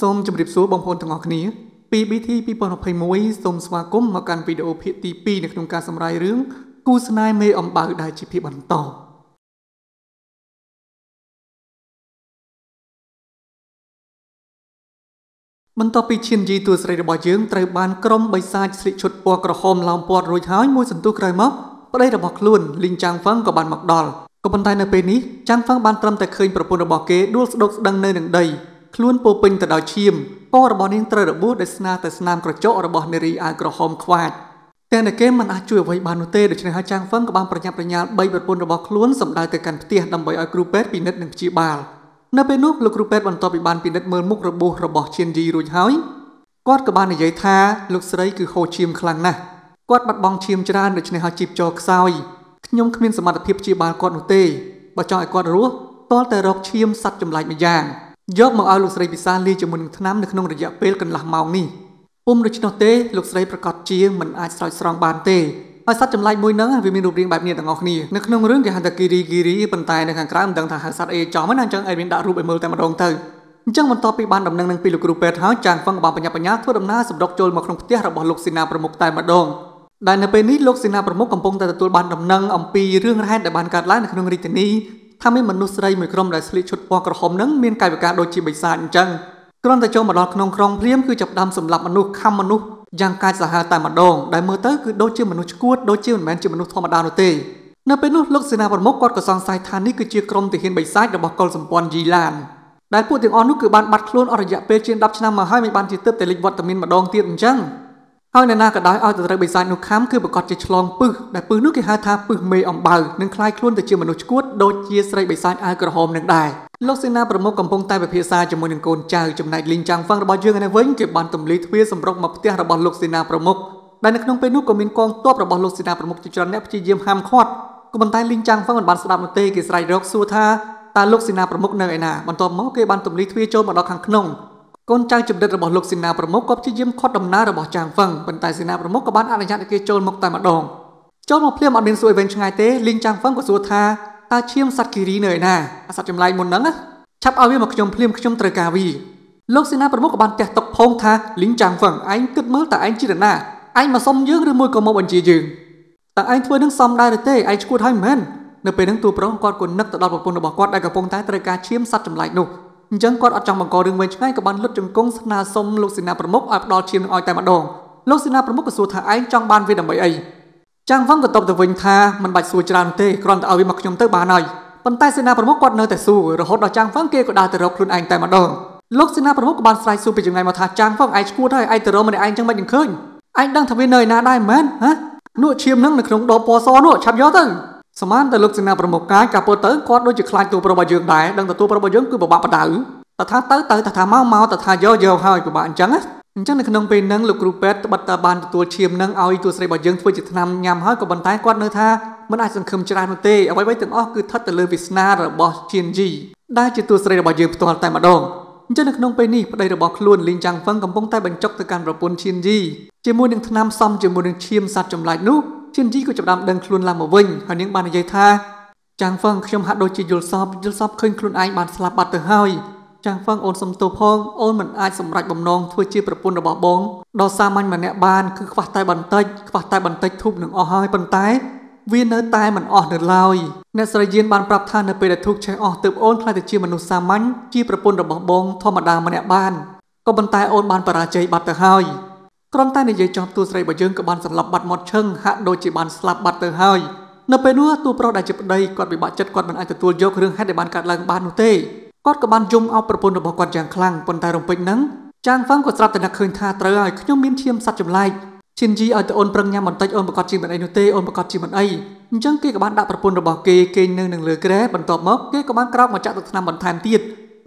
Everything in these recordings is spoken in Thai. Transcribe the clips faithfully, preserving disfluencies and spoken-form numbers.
ส้มจมดิบซูบองพลต่างหอกนี้ปีบิธีปีปอนอภัยมวยส้มสวาก้มมาการวิดีโอเพียตีปีในโครงการสำรายเรื่องกูสนายเมย์อมบาได้จิพิบันต่อมันต่อไปเชียนยีตัวสไลด์บอยเยื้องไตรบานกรมใบซาจิชุดปัวกระหอมลำปัวรวยท้ายมวยสันตุไกรม็อกประเดี๋ยวบอกล้วนลิงจางฟังกับบานหมักดอลกับบรรทายในปีนี้จางฟังบานตรมแต่เคยประพนระบอกเกดวลสดดังในหนึ่งใดคล้วนโปเปิงแต่ดาวเชียมก็ระบอนิ่งไตรระบูดเดสนาแต่สนามกระโจระบอนในรีอากระหอมควาดแต่ในเกมมันอาจช่วยไว้บานโนเต้โดยชนะจางฟังกับบานประยับประยับใบประพนระบอกล้วนสำได้แต่การเตี้ยดำใบอากรูเปสปีนัดหนึ่งจีบาลในเปนุกลูกรูปแบบวันต่อไปบานปีนัดเมินมุกระบุระบอกเชียนดีรุ่ยหายกอดกับบานในใหญ่ท้าลูกสไลคือโคชิมคลังนะกอดบัดบองชิมจราโดยชนะจีบจอกซอยขยมขมิ้นสมัติเพียบจีบานกอดอุเต้บ่จอยกอดรู้ตอนแต่รอกชิมสัตว์จำลายมาย่างยกมาเอาลูกสไลปิซาลีจมุนทน้ำในขนมระยะเปลกันหลังเมานี่อุ้มโดยชนะเต้ลูกสไลประกอบเชียงมันอาจสอยสรองบานเต้อาสัตว์จำลายมวยนั้นวิมีรูปเรียงแบบนี้ต่างออกนี่ในขนมเรื่องเกี่ยวกับกิริกิริปันไตในขางกล้ามดังทหารสัตว์เอจอมนั่งจังไอวินดารูปไอเมลแต่มาลงเตอร์จังมันต่อปีบานดำนังนังปีลูกรูเปท้าจางฟังบางปัญญาปัญญาทั่วดำหน้าสมดอกโจลมาครองเตี้ยระบอบลูกศินาประมุกไตมาดองได้ในเป็นนี้ลูกศินาประมุกกำปงแต่ตัวบานดำนังอัมปีเรื่องแรกแต่บานการไล่ในขนมริตนี้ถ้าไม่มนุษย์ไรเหมือนกรมได้สลิดชุดปอกระหอบนั้นเมียนกายวิการโดยจีบสารจังกรมแต่โจมาลองขนมครองเพลี้ยมคือจับดำสำหรับมนุษย์ข้ามมนุษย์ยังการสหาตามดองได้เมื่อเตอร์คือโดจิมนุษย์กู้โดจิมันแมนจิมนุษย์ธรรมดาโนเต้ในเป็นนุษย์ลูกศินาปรมกรกับซองไซทานนี่คือเชื้อกรมติเห็นใบไซด์ดอกกอลสมปอนยีลานได้พูดถึงอ่อนนุคือบานบัดคล้วนอริยะเปเชียนดับชนะมาให้มีบานจิตเติบแต่ลิกวัตมินมาดองเตียนจังเอาในนากระดาษเอาแต่ใบไซด์นุค้ำคือประกอบจะฉลองปื้อได้ปื้อนุคือหาทาปื้อเมย์อมเบอร์นั่งคลายคล้วนแต่เชื้อมนุษย์กู้โดยเชื้อใส่ใบไซด์อากระหอมนั่งได้ลูกศินาประมกกำปงใต้แบบเพียซาจำนวนหนึ่งโกนจ่าจำนายลิงจังฟังระบายเยื่อในเว้นเก็บบานตำลีทวีสำรองมาเตี้ยระบายลูกศินาประมกได้นักน้องเป็นนุกกมินกองตัวประบายลูกศินาประมกจุจรเนปจีเยี่ยมห้ามคอดกบันใต้ลิงจังฟังบานสลับนเตยกิสไรดอกสู้ท่าตาลูกศินาประมกเนยนาบานตัวมอเกบานตำลีทวีโจมบานดอกขังขนงก้นจ่าจำเด็ดระบายลูกศินาประมกกบจีเยี่ยมคอดดำน้าระบายจังฟังบานใต้ศินาประมกกบันอารยันเกโจมมกตายมาดองโจมมาเพลียมอดินสวยเวนชงไงเตยลิงจังฟังกสู้ท่าตาเชี่ยมสัตว์กีรีเหนื่อยหน้าสัตว์จำลายมนนังนะชับเอาเวียมขยมเพลียมขยมตรกาวีโลกศินาประมุกบันแต่ตกพงท่าลิงจางฝั่งไอ้กึดเมื่อแต่ไอ้จีดหน้าไอ้มาซ้อมเยอะเรื่องมวยกอมบันจียืงแต่ไอ้ถ้วยนั่งซ้อมได้เต้ไอ้กูท้ายแมนเนื้อเป็นนั่งตัวพร้องกอดกนนักตลอดปกปนบอกกอดได้กับพงท้ายตรกาเชี่ยมสัตว์จำลายหนุกยังกอดอัดจังบังกอเรื่องเวชง่ายกับบันลดจังกงสนาสมโลกศินาประมุกอัดดอเชี่ยมอ้อยแต่มาดองโลกศินาประมุกกสูท่าไอ้จังบันเวดใบไอจางฟังกับตบตะเวงท่ามันบัดสูจานเต้กรอนแต่เอาเวียมขยมเตอร์บานอยปันใต้เสนาประมุกกอดเนอแต่สู้ระหดจางฟังเกก็ได้แต่เราคลุนไอ้แต่มาดองลูกศินาประมุกบานสไลสู้ไปยังไงมาทาจางฟังไอ้กู้ได้ไอ้แต่เราไม่ได้ไอ้จังมันยังเคยไอ้ดังทวีเนยนาได้แมนฮะนวดเชียมนั่งในขนมดอปอซอนวดชับยอดตึ้งสมานแต่ลูกศินาประมุกกายกับเปิดเติ้งกอดโดยจะคลายตัวประบาดยืงได้ดังแต่ตัวประบาดยืงคือบบาปะดาอือแต่ท่าเติ้งเติ้งแต่ท่าเมาเมาแต่ท่าเยาะเยาะหายกับบาดจังอ่ะจังในขนมเป็นนั่งลูกกรูเป็ดบัตตาบานตัวเชียมนั่งเอาอีตัวสไลบาดยืงทวีจิตนำยามหายกับบรรท้ายกอดเนยท่ามันอาจสังคมจรานุเตเอาไว้ไว้ถึงอ้อคือทัดแต่เลวิสนาหรือบอสเชียนจีได้จิตตัวสไลบาดยืงตัวแต่มาดองเจ้าหน้าที่น้องไปนี่ประเดี๋ยวบอกล้วนลิงจังฟังกำปองใต้บรรจบต่อการประปนเชียนจีเจมูนึงทนามซ้ำเจมูนึงเชียมสัตว์จำลายนุเชียนจีก็จับดำเดินคลุนลามมาเว่งหันยังบานในใจท่าจังฟังชมหัดโดยจีโยลซอบโยลซอบเคลื่อนคลุนไอบานสลับบัดเตอร์ห้อยจังฟังโอนสมโตพองโอนเหมือนไอสมรักบ่มนองทั่วจีประปนระบอบบงดอซามันเหมือนเนี่ยบานคือขวัดใต้บันเตยขวัดใต้บันเตยทุบหนึ่งอ้อห้อยปันไตเวียนเนื้อตายมันออกเดือดลอยเนื้อสลายเย็นบานปรับท่านเนื้อไปแต่ทุกใช้ออกเติบโอนคลายแต่เชี่ยมนุษย์สามัญจี้ประปนระบบบงธรรมดามาเนี่ยบ้านก็บันตายโอนบานปราจัยบัดเตอร์ห้อยกรอนใต้ในใจจอมตัวสลายบะเยิงกับบานสลับบัดมอดเชิงฮะโดยจีบานสลับบัดเตอร์ห้อยเนื้อไปนัวตัวเราได้จีบได้กอดบิบะจัดกอดมันอาจจะตัวยกเรื่องให้ได้บานการล้างบานนุเต้กอดกับบานยมเอาประปนระบบกอดอย่างคลั่งปนตายลงไปนั้นจางฟังกอดสลับแต่หนักเคินท่าเตยขยมมิ้นเทียมสัตว์จำไล่ชินจีเอาแต่โอนปรังยามมันไตโอนประกอบจีมันไอโนเตโอนประกอบจีมันไอจังเกกับบ้านดาประปนระบอกเกเกนหนึ่งหนึ่งเหลือแกร่บรรทบมกเกกับบ้านกราวมาจากตักนำบรรทานตีด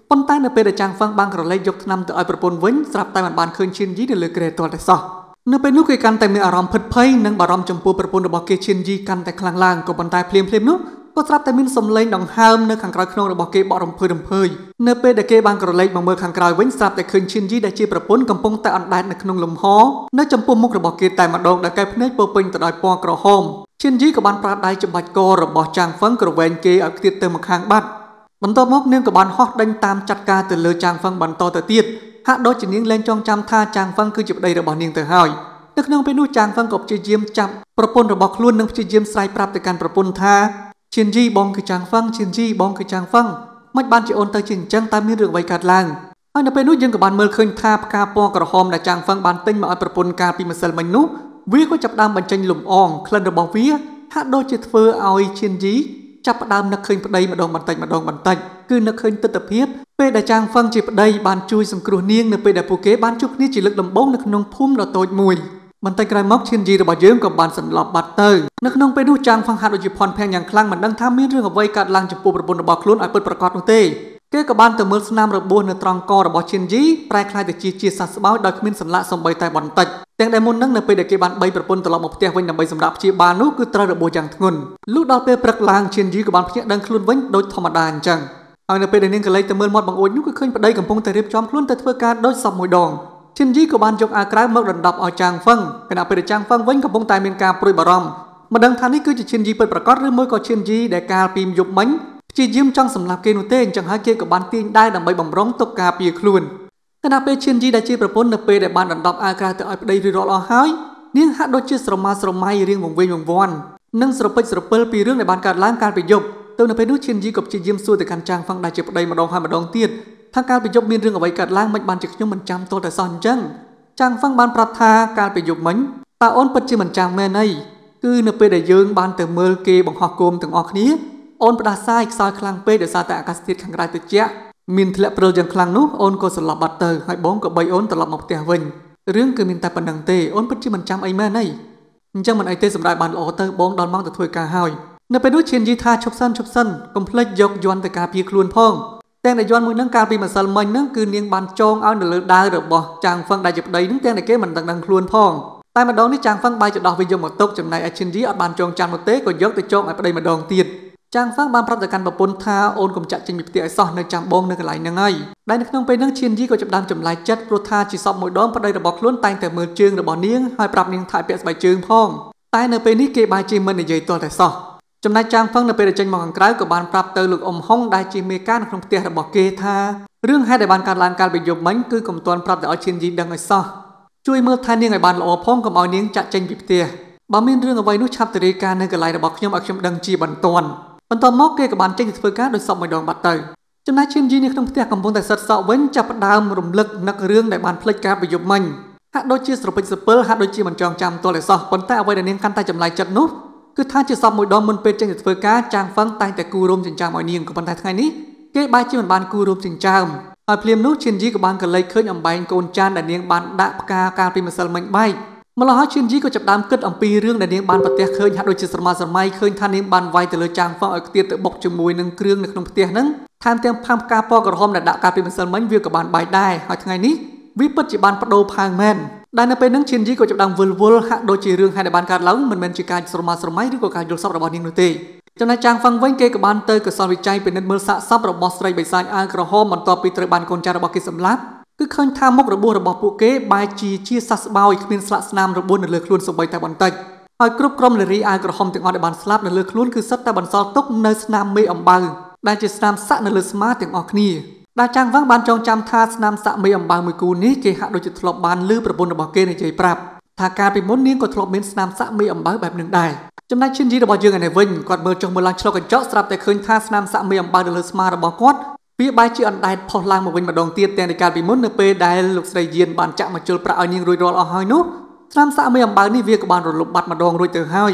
ปนใต้เนเปดจังฟังบางกระไรยกนำแต่ไอประปนเว้นสลับใต้มันบานเคินชินจีหนึ่งเหลือแกร่ตัวแต่ซอเนเปนุกเกกันแต่มีอารมณ์เพิดเพยนั่งบารมจมปูประปนระบอกเกชินจีกันแต่คลางล่างกับบรรทายเพลียมเพลียมนุก็สลับแต่มินสมเลนดองฮามเนื้อขังกราวขนมระบอกเกบ่อรำเพยรำเพยเนเปดเกบางกระไรบางเมื่อขังกราวเว้นสลับแต่เคินชินจีได้จีประปนกำปงแต่อันใดในขนมลมฮ้อเนื้อจมปูมุกระบอกเกแต่มาดองได้แก่พเนจเปอเปิงแต่ดอยปอกระหอมเช่นยีกับบานปราดได้จับบาดกอระบอจางฟังกระเวนเกอติดเติมมาค้างบัดบรรทมกเนื่องกับบานฮอดดังตามจัดการแต่เลือจางฟังบรรทอแต่ติด hạ đôi chỉ những lên trong trăm tha chàng phăng cứ chụp đầy rồi bỏ niềng tự hỏi nước nông bên núi chàng phăng cột chỉ diêm chậmประปนระบอกล้วนนำจีเจียมสายปราบแต่การประปนท่าเชียนจีบองคือจางฟังเชียนจีบองคือจางฟังมัดบ้านจีโอนตาจิงจังตามมีเรื่องไวกัดลังอันนั้นเป็นนู้ยังกับบ้านเมืองเคยท่าปกาปอกระหอมในจางฟังบ้านเต็งมาอันประปนกาปีมาเซลมันนู้วิก็จับดามบรรจัยหลุมอ่องคลันระบอกวิฮัดโดจิตเฟอเอาเชียนจีจับดามนักเคยปะไดมาดองบรรจัยมาดองบรรจัยคือนักเคยตัดตะเพียบเป้ในจางฟังจีปะไดบ้านจุยสังกรูเนียงในเป้ในภูเก็ตบ้านจุกนี้จีเลิกลำบ้องนักนงพุ่มเราโตดมวยมันแต่กลายม็อกเชียนจีระบาดเยิ้มกับบานสำหรับบัตเตอร์นักน้องไปดูจางฟังหาดอจิพรแพงอย่างคลั่งมันดังท่ามีเรื่องกับไวกัดลังจับปูประบนระบาดคลุ้นไอเปิดประกอบนุเต้เกี่ยวกับบานแต่เมื่อสนามระบวนในตรองกอระบาดเชียนจีแปลคลายแต่จีจีสัตว์สบายดอยขมิ้นสันละสมใบไต่บอลตัดแต่งได้มนนั่งในไปเด็กกีบันใบประปนตลอดหมกเตี้ยไว้นำใบสำหรับจีบานุคือตระระบอย่างงุนลูกดาวเปปรักลางเชียนจีกับบานเพี้ยดังคลุ้นไว้โดยธรรมดาจังเอาในไปเด็กนึงกันเลยแต่เมื่อมอดบางโอนยุคก็ขึ้นไปได้กับพงแต่เรียบจอมคลุ้นแต่เพื่อการโดยสับมวยดองเช่นยี่กบาลจงอากราบเมื่อระดับเอาจางฟังขณะไปเดจางฟังเว้นกับวงตายเมียนกาปลุยบารมมาดังทางนี้คือจะเช่นยี่เปิดประกอบเรื่องมวยก็เช่นยี่ได้กาปีมยุบมันจียิ้มจังสำหรับเกนุเต้จังหาเกกับบาลตีนได้ดังใบบ่มร้องตกกาปีคลุนขณะไปเช่นยี่ได้จีประพนในเปได้บาลระดับอากราแต่เอาไปได้รีรอรอหายเนื้อหาโดยจีสรมาสรมัยเรื่องวงเวียนวงวอนนั่งสรเปิลสรเปิลปีเรื่องในบาลการล้างการไปยบเต้าในไปดูเช่นยี่กับจียิ้มสู้แต่การจางฟังได้จีประเดมาดองหามาดองเตี้ยทางการไปยบมีเรื่องเอาไว้กัดล้างมันบานจากยมมันจำตัวแต่ซอนจังจางฟังบานประทาการไปยบมันตาอ้นปัจจิมันจางแม่ในคือเนเปได้ยืงบานแต่เมลเกบังหอกโกมถึงออกนี้อ้นประดาซายซอยคลังเปเดซาแต่อากาศติดขังรายติดเจ้ามินทะเลเปลือยยังคลังนุ๊กอ้นก็สลับบัตเตอร์ให้บ้องกับใบอ้นตลับหมอกเตียวินเรื่องคือมินตาปันดังเตอ้นปัจจิมันจำไอแม่ในจังมันไอเตสำหรับบานออเตอร์บ้องดอนมังแต่ถวยกาหอยเนเปดูเชียนยีธาชบสั้นชบสั้นกำเพลยยกยวนแต่กาพีคลวนพ่องแต่ในย้อนมือนั่งการปีมันสมัยนั่งคือเนียงบานจองเอาหนึ่งเลือดได้หรือบ่จางฟังได้จับได้นึกแต่ในเกมมันต่างดังคลวนพ่องแต่มาดองนี่จางฟังใบจะดอกวิญญาณหมดตกจำในไอชินดีอัดบานจองจานหมดเต้ก็ยกแต่จองไอประเดี๋ยวมาดองตีดจางฟังบานพระจักรแบบปนท่าโอนกลมจัดจึงมีปฏิไอซอนในจางบงในกระไหลนั่งไงได้นักน้องไปนั่งชินดีก็จับดามจำลายจัดโปรธาจีสอบหมดดองประเดี๋ยวบอกล้วนแต่แต่มือเจืองหรือบ่เนียงให้ปรับเนียงถ่ายเปียกใบเจืองพ่องแต่ในไปนี่เกบายจีมันในใหญ่ตัวแต่ซอจำนายจางฟังในประเด็นจังหวังกลางกับบานปราบเตอร์หลุดอมห้องได้จีเมก้าของเตียระบอกเกธาเรื่องให้ในบานการลางการไปยบมันคือกลุ่มตอนปราบแต่เอาเชียนยิงดังไอซ่าช่วยเมื่อท่านยังไงบานละอพ้องกับเอาเนียงจะเจงบิบเตียบามินเรื่องเอาไว้นุชับตรีการในกระไรระบอกยมอักยมดังจีบันตอนบันตอนมอกเกกับบานเจงเฟอร์การโดยสอบไม่ดองบัตเตอร์จำนายเชียนยิงในขนมเตียกำพงแต่สัตว์เสาเว้นจับดามรมลึกนักเรื่องในบานพลายการไปยบมันฮัดโดยจีสโตรเปนสเปิลฮัดโดยจีมันจองจำตัวไอซ่าปนแต่เอาไว้ในเนียงการใต้จำลายจัดนุคือท่านจะสอบมวยดอมมันเป็นจังจัดเฟอร์กาจางฟังตายแต่กูรวมจังจางมวยเนียงกับบันไดไงนี้เก็บบายจีมันบานกูรวมจังจางไอเพลียมนุชเชียนจีกับบานกันเลยเคยอ่ำใบโกนจานแต่เนียงบานดะปากาการปีมันสลัยใบมาล้อเชียนจีก็จับดามเกิดอ่ำปีเรื่องแต่เนียงบานปะเตะเคยฮัดโดยจิตสมาสมัยเคยท่านเนียงบานไวแต่เลยจางฟังไอเตียแต่บอกจมวยหนึ่งเครื่องหนึ่งขนมเตียนั้นทานเตียงพามกาปอกระหอมแต่ดะการปีมันสลัยวิวกับบานใบได้ไอไงนี้วิปัจจิบันประโดพางแมนได้ในเป็นนักเชียนจีก็จับดังเวิร์ลเวิร์ลฮะโดยจีเรื่องให้ในบานการเล้ามันเป็นจีการสรมาสรมัยหรือการยกซับระบาดนิ่งนุ่ยเตจำนายจางฟังไว้เกกับบานเตอร์กับซอนวิจัยเป็นนัดเมืองสะซับระบอสไรใบซานอางกระห้อมันต่อปีตรบานกนจารบกิสำลับคือเคยทำมกระบวระบอปุเกบายจีชี้สัสบาวอีกเป็นสลัสนามระบวนในเลือกล้วนสมบัยแต่บอลเตอร์ไอกรุบกรมเลยรีอางกระห้อมถึงออกในบานสลับในเลือกล้วนคือสัตแต่บอลซอลตกในสนามไม่อ่ำบังได้จีสนามสะในเลือกสมาร์ถึงออกนี่ดาจังฟังบานจองจำท่าสนามสะไม่อ่ำบางมือกูนี้เกหะโดยจิตทลบบานลื้อประบนระบอกเกในใจปรับทาการไปม้วนเนี้ยก็ทลบเม้นสนามสะไม่อ่ำบางแบบหนึ่งได้จำนายเช่นยีระบอกเยอะไงในเว้นกอดเบอร์จงเบอร์ลังชลกันเจาะสลับแต่เคยท่าสนามสะไม่อ่ำบางเดือดสมาระบอกกอดวิบายจีอันได้พอลางมาเว้นมาดองเตี้ยแต่ในการไปม้วนเนเปได้ลูกใส่เย็นบานจะมาเจอประเอาเนียงรวยรอเอาหอยนุสนามสะไม่อ่ำบางนี่เวียกบานรถลบบัดมาดองรวยเตอร์หอย